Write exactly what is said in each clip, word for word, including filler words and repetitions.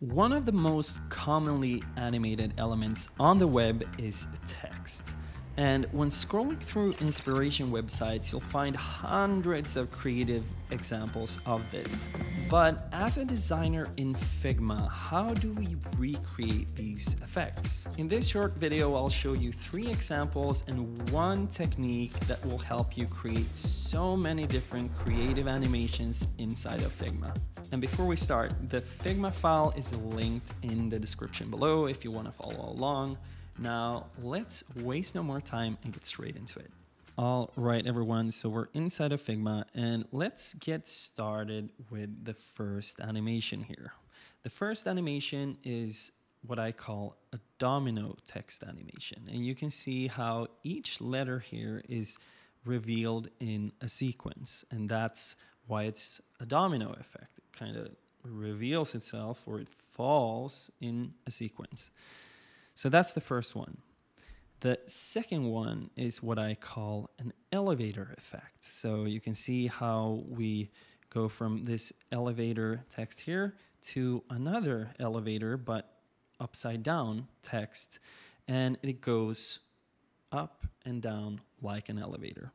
One of the most commonly animated elements on the web is text. And when scrolling through inspiration websites, you'll find hundreds of creative examples of this. But as a designer in Figma, how do we recreate these effects? In this short video, I'll show you three examples and one technique that will help you create so many different creative animations inside of Figma. And before we start, the Figma file is linked in the description below if you want to follow along. Now, let's waste no more time and get straight into it. All right, everyone, so we're inside of Figma, and let's get started with the first animation here. The first animation is what I call a domino text animation, and you can see how each letter here is revealed in a sequence, and that's why it's a domino effect. It kind of reveals itself, or it falls in a sequence. So that's the first one. The second one is what I call an elevator effect. So you can see how we go from this elevator text here to another elevator, but upside down text, and it goes up and down like an elevator.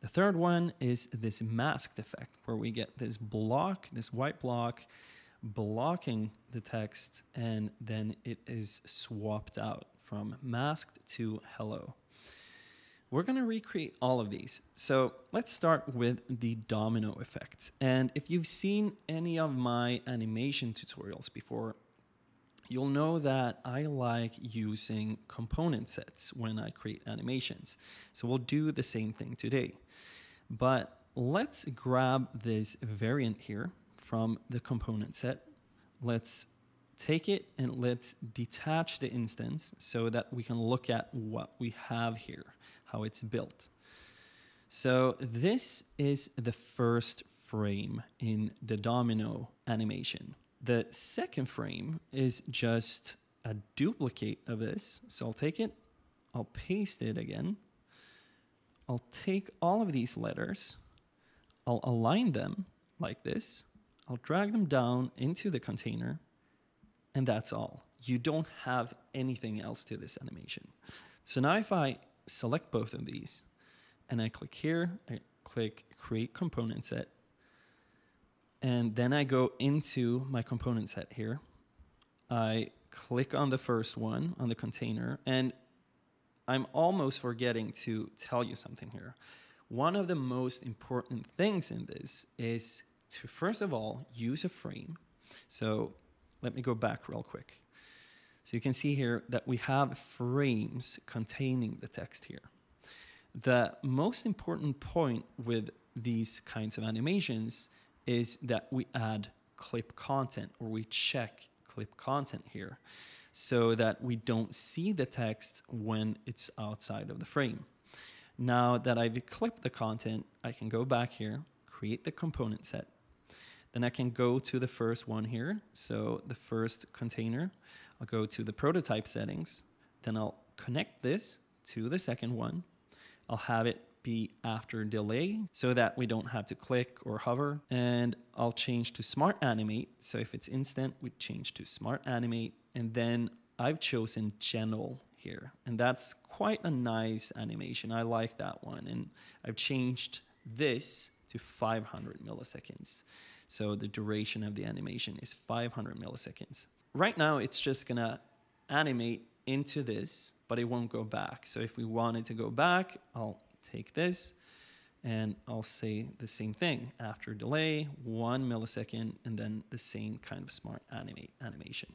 The third one is this masked effect, where we get this block, this white block, blocking the text, and then it is swapped out from masked to hello. We're going to recreate all of these. So let's start with the domino effects. And if you've seen any of my animation tutorials before, you'll know that I like using component sets when I create animations. So we'll do the same thing today. But let's grab this variant here from the component set. Let's take it and let's detach the instance so that we can look at what we have here, how it's built. So this is the first frame in the domino animation. The second frame is just a duplicate of this. So I'll take it, I'll paste it again. I'll take all of these letters, I'll align them like this. I'll drag them down into the container, and that's all. You don't have anything else to this animation. So now if I select both of these, and I click here, I click Create Component Set, and then I go into my component set here. I click on the first one, on the container, and I'm almost forgetting to tell you something here. One of the most important things in this is to first of all use a frame. So let me go back real quick. So you can see here that we have frames containing the text here. The most important point with these kinds of animations is that we add clip content, or we check clip content here, so that we don't see the text when it's outside of the frame. Now that I've clipped the content, I can go back here, create the component set. Then I can go to the first one here, so the first container. I'll go to the prototype settings, then I'll connect this to the second one. I'll have it be after delay so that we don't have to click or hover, and I'll change to smart animate. So if it's instant, we change to smart animate, and then I've chosen general here, and that's quite a nice animation. I like that one, and I've changed this to five hundred milliseconds. So the duration of the animation is five hundred milliseconds. Right now, it's just gonna animate into this, but it won't go back. So if we wanted to go back, I'll take this and I'll say the same thing. After delay, one millisecond, and then the same kind of smart animate animation.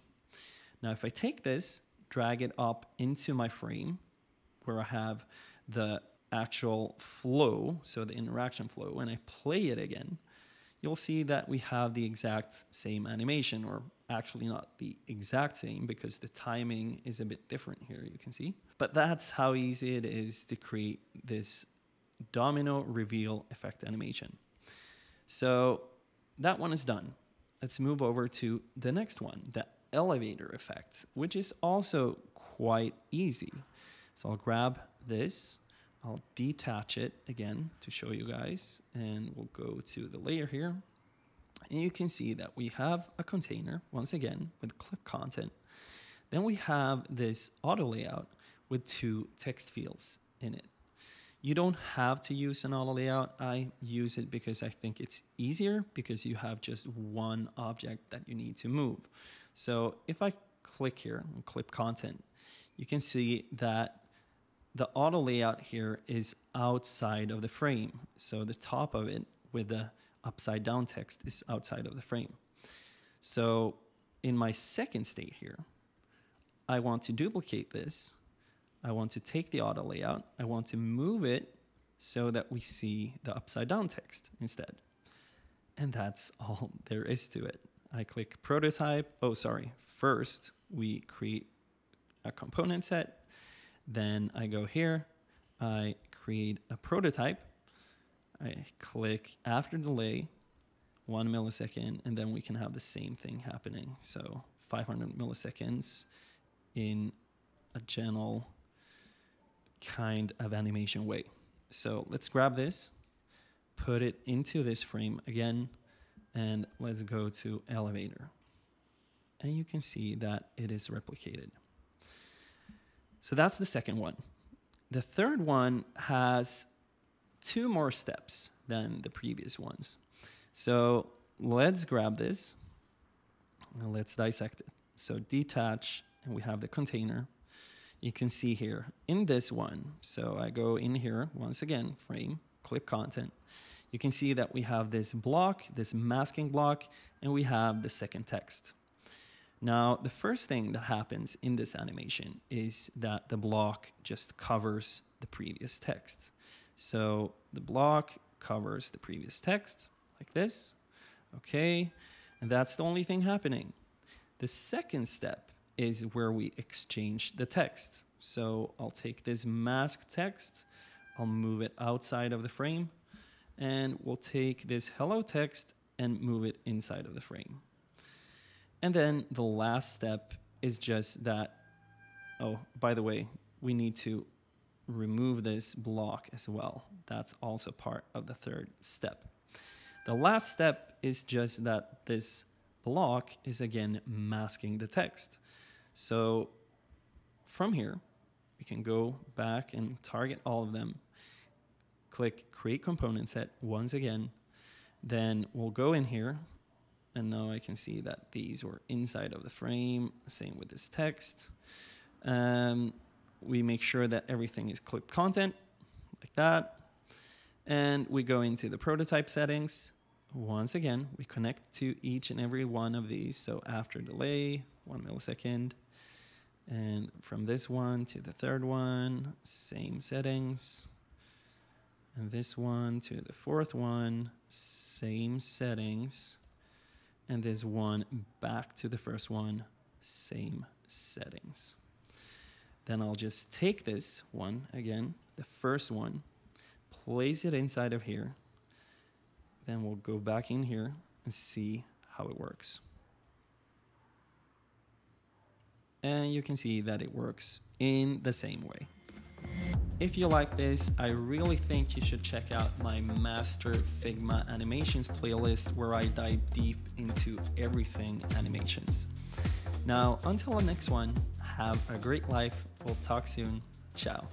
Now, if I take this, drag it up into my frame where I have the actual flow, so the interaction flow, when I play it again, you'll see that we have the exact same animation, or actually not the exact same because the timing is a bit different here, you can see. But that's how easy it is to create this domino reveal effect animation. So that one is done. Let's move over to the next one, the elevator effect, which is also quite easy. So I'll grab this, I'll detach it again to show you guys, and we'll go to the layer here. And you can see that we have a container, once again, with clip content. Then we have this auto layout with two text fields in it. You don't have to use an auto layout. I use it because I think it's easier, because you have just one object that you need to move. So if I click here and clip content, you can see that the auto layout here is outside of the frame. So the top of it with the upside down text is outside of the frame. So in my second state here, I want to duplicate this. I want to take the auto layout. I want to move it so that we see the upside down text instead. And that's all there is to it. I click prototype. Oh, sorry. First, we create a component set. Then I go here. I create a prototype. I click after delay, one millisecond, and then we can have the same thing happening. So five hundred milliseconds in a general kind of animation way. So let's grab this, put it into this frame again, and let's go to elevator. And you can see that it is replicated. So that's the second one. The third one has two more steps than the previous ones. So let's grab this and let's dissect it. So detach, and we have the container. You can see here in this one. So I go in here once again, frame, clip content. You can see that we have this block, this masking block, and we have the second text. Now, the first thing that happens in this animation is that the block just covers the previous text. So the block covers the previous text like this. Okay. And that's the only thing happening. The second step is where we exchange the text. So I'll take this mask text, I'll move it outside of the frame, and we'll take this hello text and move it inside of the frame. And then the last step is just that, oh, by the way, we need to remove this block as well. That's also part of the third step. The last step is just that this block is again masking the text. So from here, we can go back and target all of them. Click Create Component Set once again. Then we'll go in here. And now I can see that these were inside of the frame. Same with this text. Um, we make sure that everything is clip content, like that. And we go into the prototype settings. Once again, we connect to each and every one of these. So after delay, one millisecond. And from this one to the third one, same settings. And this one to the fourth one, same settings. And this one back to the first one, same settings. Then I'll just take this one again, the first one, place it inside of here. Then we'll go back in here and see how it works. And you can see that it works in the same way. If you like this, I really think you should check out my Master Figma Animations playlist, where I dive deep into everything animations. Now, until the next one, have a great life. We'll talk soon. Ciao.